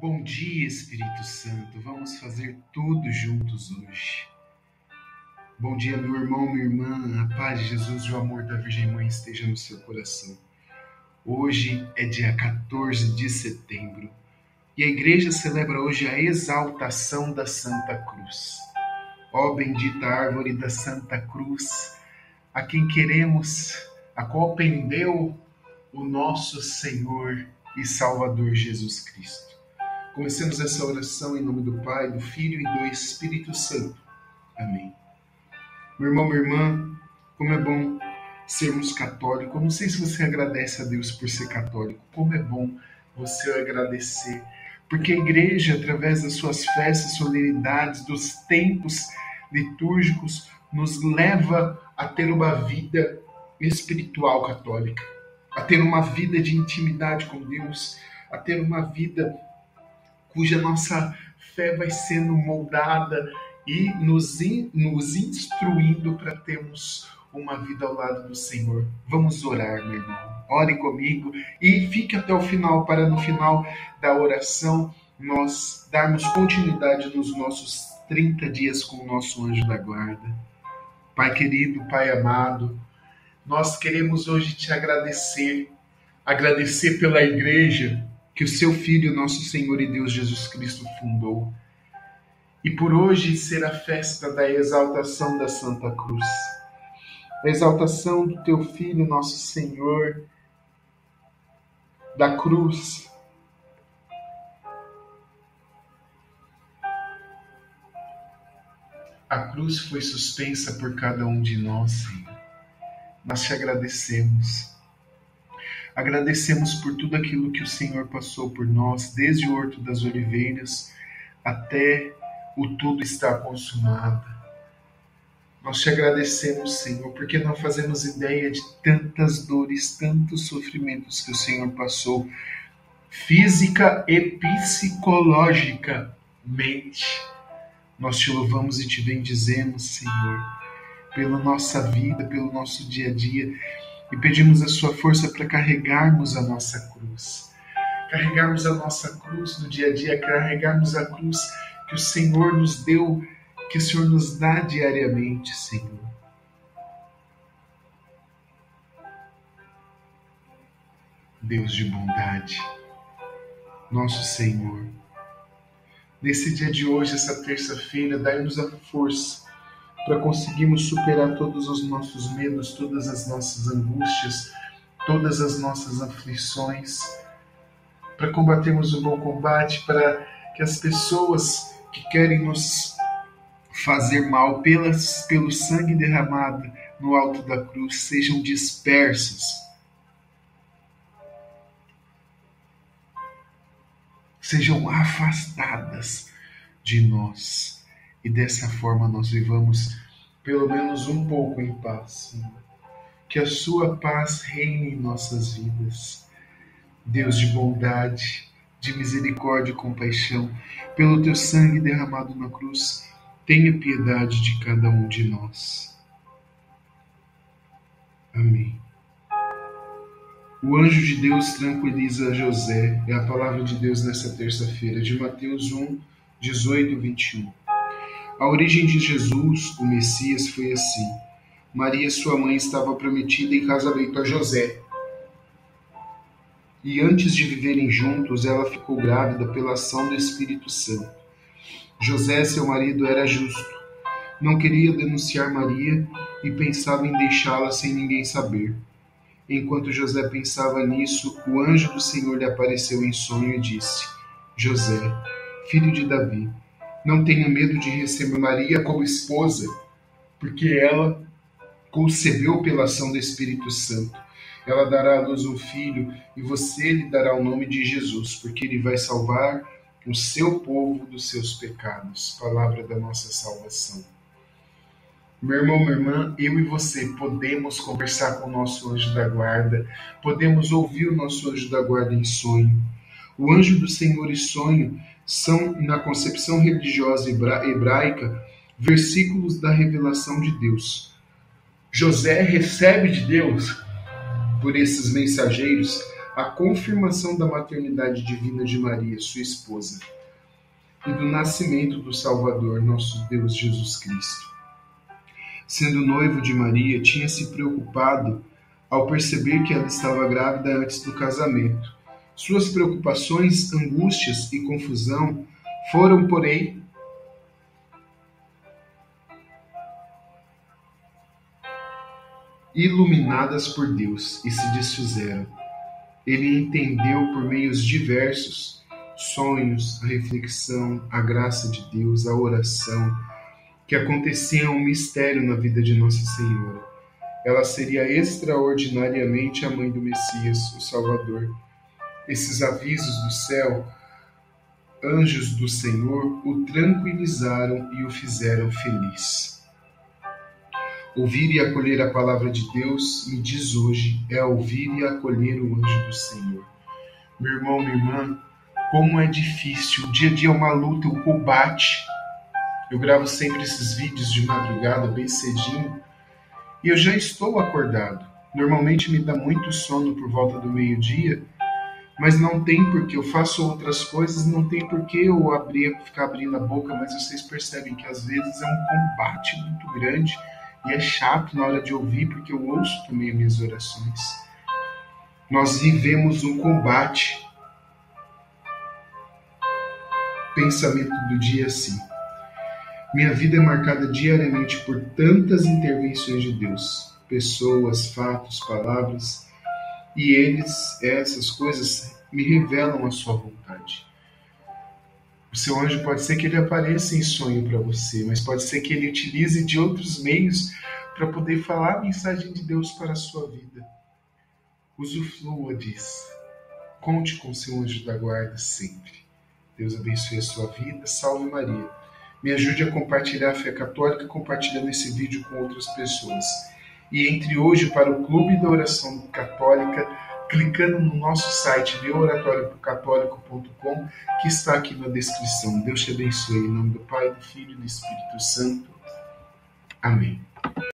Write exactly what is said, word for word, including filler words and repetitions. Bom dia, Espírito Santo. Vamos fazer tudo juntos hoje. Bom dia, meu irmão, minha irmã. A paz de Jesus e o amor da Virgem Mãe esteja no seu coração. Hoje é dia quatorze de setembro e a Igreja celebra hoje a exaltação da Santa Cruz. Ó bendita árvore da Santa Cruz, a quem queremos, a qual pendeu o nosso Senhor e Salvador Jesus Cristo. Comecemos essa oração em nome do Pai, do Filho e do Espírito Santo. Amém. Meu irmão, minha irmã, como é bom sermos católicos. Eu não sei se você agradece a Deus por ser católico. Como é bom você agradecer. Porque a Igreja, através das suas festas, solenidades, dos tempos litúrgicos, nos leva a ter uma vida espiritual católica. A ter uma vida de intimidade com Deus. A ter uma vida cuja nossa fé vai sendo moldada e nos, in, nos instruindo para termos uma vida ao lado do Senhor. Vamos orar, meu irmão. Ore comigo e fique até o final, para no final da oração nós darmos continuidade nos nossos trinta dias com o nosso anjo da guarda. Pai querido, Pai amado, nós queremos hoje te agradecer, agradecer pela Igreja, que o seu Filho, nosso Senhor e Deus Jesus Cristo, fundou. E por hoje será a festa da exaltação da Santa Cruz. A exaltação do teu Filho, nosso Senhor, da cruz. A cruz foi suspensa por cada um de nós, Senhor. Nós te agradecemos. Agradecemos por tudo aquilo que o Senhor passou por nós, desde o Horto das Oliveiras até o tudo estar consumado. Nós te agradecemos, Senhor, porque não fazemos ideia de tantas dores, tantos sofrimentos que o Senhor passou, física e psicologicamente. Nós te louvamos e te bendizemos, Senhor, pela nossa vida, pelo nosso dia a dia, e pedimos a sua força para carregarmos a nossa cruz. Carregarmos a nossa cruz no dia a dia, carregarmos a cruz que o Senhor nos deu, que o Senhor nos dá diariamente, Senhor. Deus de bondade, nosso Senhor, nesse dia de hoje, essa terça-feira, dai-nos a força para conseguirmos superar todos os nossos medos, todas as nossas angústias, todas as nossas aflições, para combatermos o bom combate, para que as pessoas que querem nos fazer mal pelas, pelo sangue derramado no alto da cruz sejam dispersas. Sejam afastadas de nós. E dessa forma nós vivamos pelo menos um pouco em paz, Senhor. Que a sua paz reine em nossas vidas. Deus de bondade, de misericórdia e compaixão, pelo teu sangue derramado na cruz, tenha piedade de cada um de nós. Amém. O anjo de Deus tranquiliza José. É a palavra de Deus nessa terça-feira, de Mateus um, dezoito a vinte e um. A origem de Jesus, o Messias, foi assim. Maria, sua mãe, estava prometida em casamento a José. E antes de viverem juntos, ela ficou grávida pela ação do Espírito Santo. José, seu marido, era justo. Não queria denunciar Maria e pensava em deixá-la sem ninguém saber. Enquanto José pensava nisso, o anjo do Senhor lhe apareceu em sonho e disse: José, filho de Davi, não tenha medo de receber Maria como esposa, porque ela concebeu pela ação do Espírito Santo. Ela dará à luz um filho e você lhe dará o nome de Jesus, porque ele vai salvar o seu povo dos seus pecados. Palavra da nossa salvação. Meu irmão, minha irmã, eu e você podemos conversar com o nosso anjo da guarda, podemos ouvir o nosso anjo da guarda em sonho. O anjo do Senhor e sonho são, na concepção religiosa hebraica, versículos da revelação de Deus. José recebe de Deus, por esses mensageiros, a confirmação da maternidade divina de Maria, sua esposa, e do nascimento do Salvador, nosso Deus Jesus Cristo. Sendo noivo de Maria, tinha se preocupado ao perceber que ela estava grávida antes do casamento. Suas preocupações, angústias e confusão foram, porém, iluminadas por Deus e se desfizeram. Ele entendeu por meios diversos, sonhos, a reflexão, a graça de Deus, a oração, que acontecia um mistério na vida de Nossa Senhora. Ela seria extraordinariamente a mãe do Messias, o Salvador. Esses avisos do céu, anjos do Senhor, o tranquilizaram e o fizeram feliz. Ouvir e acolher a palavra de Deus, me diz hoje, é ouvir e acolher o anjo do Senhor. Meu irmão, minha irmã, como é difícil, o dia a dia é uma luta, um combate. Eu gravo sempre esses vídeos de madrugada, bem cedinho, e eu já estou acordado. Normalmente me dá muito sono por volta do meio-dia, mas não tem porque eu faço outras coisas, não tem porque eu abrir, ficar abrindo a boca, mas vocês percebem que às vezes é um combate muito grande. E é chato na hora de ouvir, porque eu ouço também as minhas orações. Nós vivemos um combate. Pensamento do dia assim. Minha vida é marcada diariamente por tantas intervenções de Deus. Pessoas, fatos, palavras. E eles, essas coisas, me revelam a sua vontade. O seu anjo pode ser que ele apareça em sonho para você, mas pode ser que ele utilize de outros meios para poder falar a mensagem de Deus para a sua vida. Usufrua disso. Conte com o seu anjo da guarda sempre. Deus abençoe a sua vida. Salve Maria. Me ajude a compartilhar a fé católica, compartilhando esse vídeo com outras pessoas. E entre hoje para o Clube da Oração Católica, clicando no nosso site meu oratório católico ponto com, que está aqui na descrição. Deus te abençoe, em nome do Pai, do Filho e do Espírito Santo. Amém.